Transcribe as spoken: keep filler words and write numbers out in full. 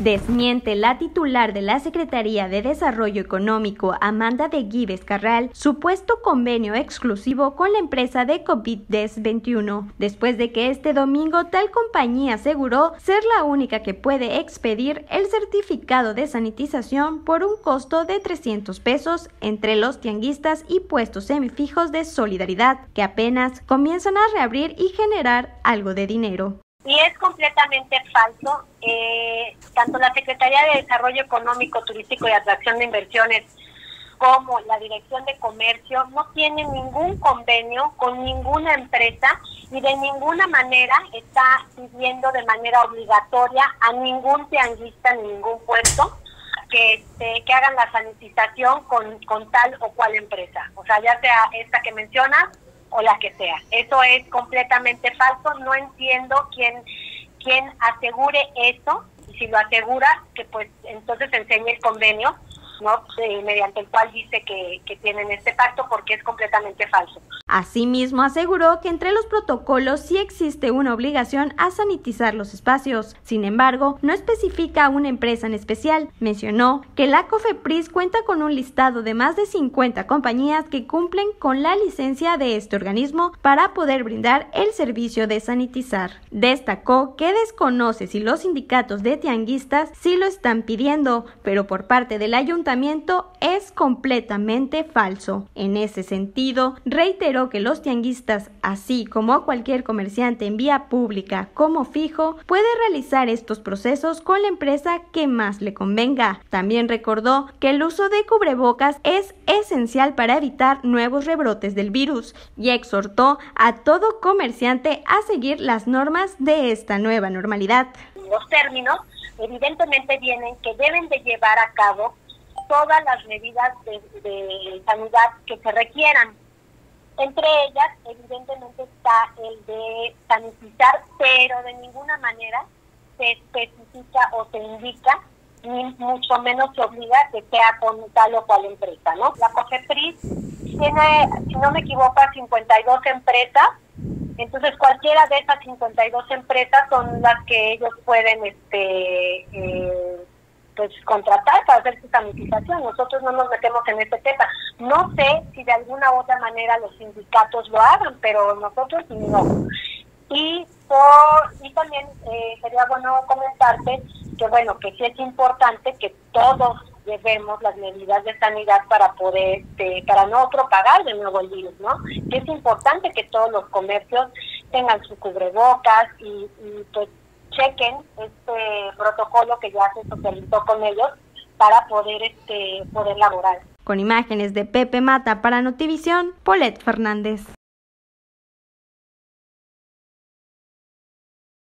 Desmiente la titular de la Secretaría de Desarrollo Económico, Amanda Degyves Carral, supuesto convenio exclusivo con la empresa de CoBitdes veintiuno, después de que este domingo tal compañía aseguró ser la única que puede expedir el certificado de sanitización por un costo de trescientos pesos entre los tianguistas y puestos semifijos de Solidaridad, que apenas comienzan a reabrir y generar algo de dinero. Y es completamente falso. Eh, tanto la Secretaría de Desarrollo Económico, Turístico y Atracción de Inversiones como la Dirección de Comercio no tienen ningún convenio con ninguna empresa y de ninguna manera está pidiendo de manera obligatoria a ningún tianguista, ningún puesto que, este, que hagan la sanitización con, con tal o cual empresa. O sea, ya sea esta que mencionas o la que sea. Eso es completamente falso. No entiendo quién, quién asegure eso, y si lo asegura, que pues entonces enseñe el convenio, ¿no? Eh, mediante el cual dice que, que tienen este pacto, porque es completamente falso. Asimismo, aseguró que entre los protocolos sí existe una obligación a sanitizar los espacios. Sin embargo, no especifica una empresa en especial. Mencionó que la COFEPRIS cuenta con un listado de más de cincuenta compañías que cumplen con la licencia de este organismo para poder brindar el servicio de sanitizar. Destacó que desconoce si los sindicatos de tianguistas sí lo están pidiendo, pero por parte del ayuntamiento es completamente falso. En ese sentido, reiteró que los tianguistas, así como cualquier comerciante en vía pública como fijo, puede realizar estos procesos con la empresa que más le convenga. También recordó que el uso de cubrebocas es esencial para evitar nuevos rebrotes del virus y exhortó a todo comerciante a seguir las normas de esta nueva normalidad. Los términos evidentemente vienen que deben de llevar a cabo todas las medidas de, de sanidad que se requieran. Entre ellas, evidentemente, está el de sanitizar, pero de ninguna manera se especifica o se indica, ni mucho menos se obliga que sea con tal o cual empresa, ¿no? La COFEPRIS tiene, si no me equivoco, cincuenta y dos empresas, entonces cualquiera de esas cincuenta y dos empresas son las que ellos pueden... este eh, Pues, contratar para hacer su sanitización. Nosotros no nos metemos en este tema. No sé si de alguna u otra manera los sindicatos lo hagan, pero nosotros no. Y, por, y también eh, sería bueno comentarte que, bueno, que sí es importante que todos llevemos las medidas de sanidad para poder, este, para no propagar de nuevo el virus, ¿no? Que es importante que todos los comercios tengan su cubrebocas y, y pues, chequen este protocolo que ya se socializó con ellos para poder este poder laborar. Con imágenes de Pepe Mata para Notivision, Paulette Fernández.